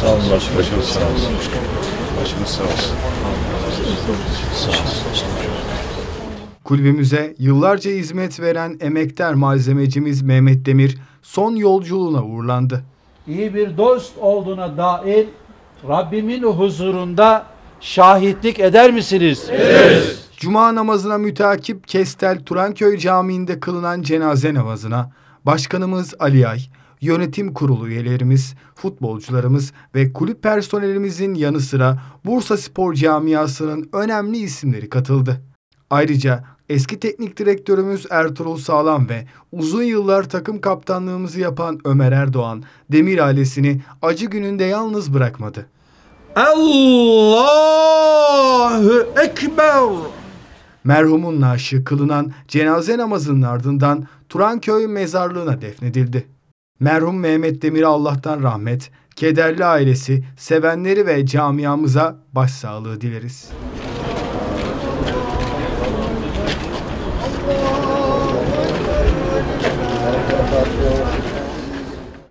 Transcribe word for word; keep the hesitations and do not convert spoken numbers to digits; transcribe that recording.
Sağ olun başkanım. Başkanım sağ olsun. Başkanım sağ olsun. Sağ olsun. Kulübümüze yıllarca hizmet veren emektar malzemecimiz Mehmet Demir son yolculuğuna uğurlandı. İyi bir dost olduğuna dair Rabbimin huzurunda şahitlik eder misiniz? Evet. Cuma namazına mütakip Kestel Turanköy Camii'nde kılınan cenaze namazına Başkanımız Ali Ay, yönetim kurulu üyelerimiz, futbolcularımız ve kulüp personelimizin yanı sıra Bursa Spor Camiası'nın önemli isimleri katıldı. Ayrıca eski teknik direktörümüz Ertuğrul Sağlam ve uzun yıllar takım kaptanlığımızı yapan Ömer Erdoğan, Demir ailesini acı gününde yalnız bırakmadı. Allahu Ekber! Merhumun naaşı kılınan cenaze namazının ardından Turanköy mezarlığına defnedildi. Merhum Mehmet Demir'e Allah'tan rahmet, kederli ailesi, sevenleri ve camiamıza başsağlığı dileriz.